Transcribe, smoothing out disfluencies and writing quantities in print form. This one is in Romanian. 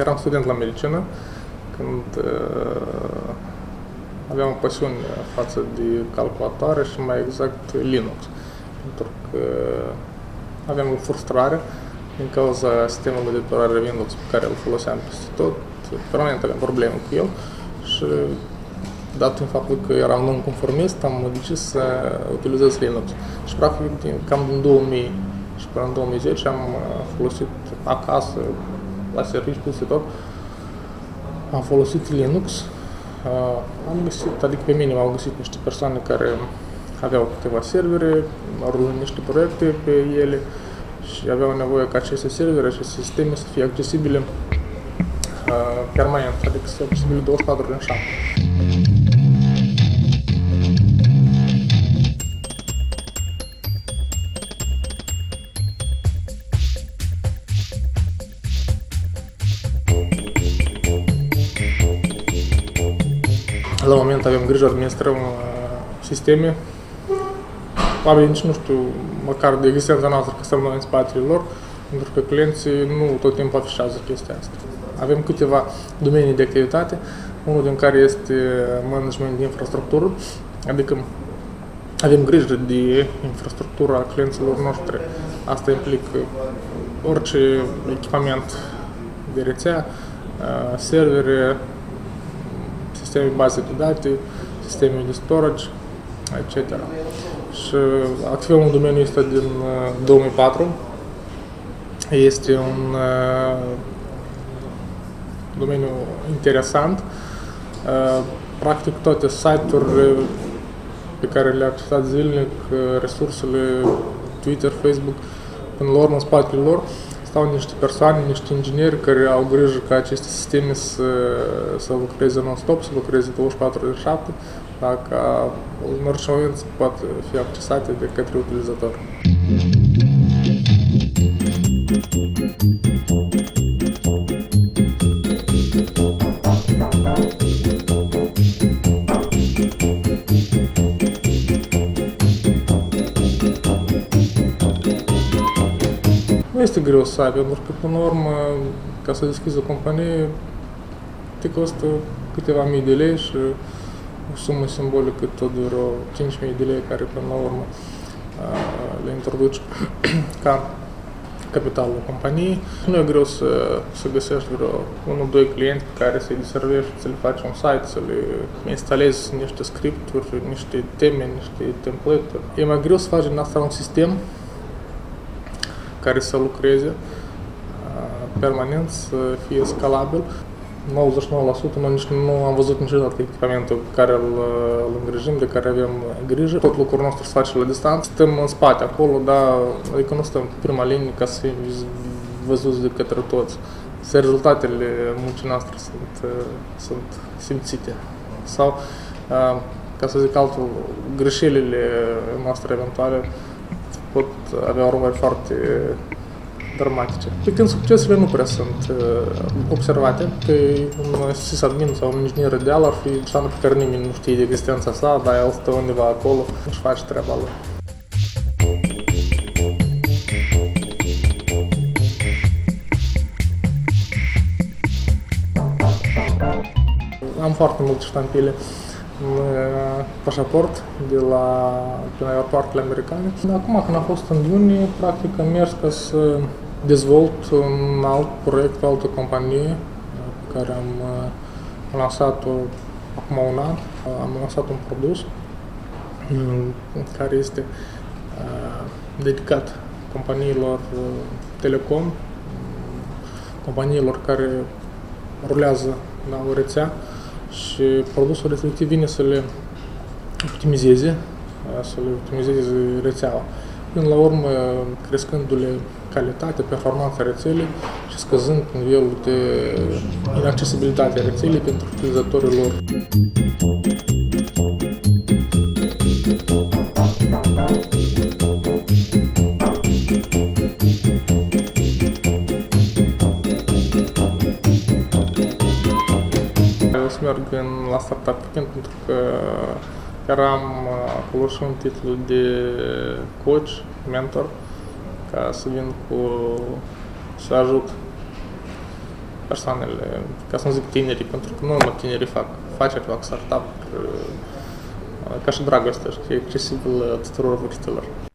Eram student la medicină când aveam pasiune față de calculatoare și mai exact Linux, pentru că aveam o frustrare din cauza sistemului de operare Windows pe care îl foloseam peste tot, permanent aveam probleme cu el și dat fiind faptul că eram non-conformist, am decis să utilizez Linux. Și practic cam din 2000 și până în 2010 am folosit acasă, la serviciu, peste tot, am folosit Linux. Am găsit, adică pe mine m-au găsit niște persoane care aveau câteva servere, au rulat niște proiecte pe ele și aveau nevoie ca aceste servere, aceste sisteme să fie accesibile permanent, adică să fie accesibile 24/7. La moment avem grijă, administrăm sisteme, probabil nici nu știu măcar de existența noastră că stăm noi în spatele lor, pentru că clienții nu tot timpul afișează chestia asta. Avem câteva domenii de activitate, unul din care este management de infrastructură, adică avem grijă de infrastructura clienților noștri. Asta implică orice echipament de rețea, servere, sisteme baze de date, sisteme de storage, etc. Și activăm în domeniul ăsta din 2004. Este un domeniu interesant. Practic toate site-urile pe care le-a accesat zilnic, resursele Twitter, Facebook, până la urmă, în spatele lor, stau niște persoane, niște ingineri care au grijă ca aceste sisteme să lucreze non-stop, să lucreze 24/7, dacă în orice moment pot fi accesate de către utilizator. Nu este greu să ai, pentru că, până la urmă, ca să deschizi o companie, te costă câteva mii de lei și o sumă simbolică tot de vreo 5.000 de lei, care, până la urmă, le introduci ca capitalul companiei. Nu e greu să găsești vreo 1-2 clienți pe care să-i deservești, să le faci un site, să le instalezi niște scripturi, niște teme, niște template-uri. E mai greu să faci din asta un sistem care să lucreze permanent, să fie scalabil. 99% noi nici nu am văzut niciodată echipamentul pe care îl îngrijim, de care avem grijă. Tot lucrul nostru se face la distanță. Stăm în spate acolo, dar adică nu stăm pe prima linie ca să fim văzuți de către toți. Rezultatele muncii noastre sunt simțite. Sau, ca să zic altul, greșelile noastre eventuale pot avea urmări foarte dramatice. Pe când succesele nu prea sunt observate, că un sysadmin sau un inginer ideal ar fi persoană pe care nimeni nu știe de existența sa, dar el stă undeva acolo, își face treaba lui. Am foarte multe ștampile în pașaport de la aeroportele americane. Acum, când am fost în iunie, practic am mers ca să dezvolt un alt proiect, o altă companie pe care am lansat-o acum un an. Am lansat un produs care este dedicat companiilor telecom, companiilor care rulează o rețea. Și produsul respectiv vine să le optimizeze, rețeaua. Până la urmă, crescându-le calitatea, performanța rețelei și scăzând nivelul de inaccesibilitate a rețelei pentru utilizatorii lor. Merg la Startup Weekend pentru că eram acolo și un titlu de coach, mentor, ca să ajut persoanele, ca să nu zic tinerii, pentru că nu mă tinerii fac afaceri, fac startup, ca și dragoste, și e accesibil tuturor vârstelor.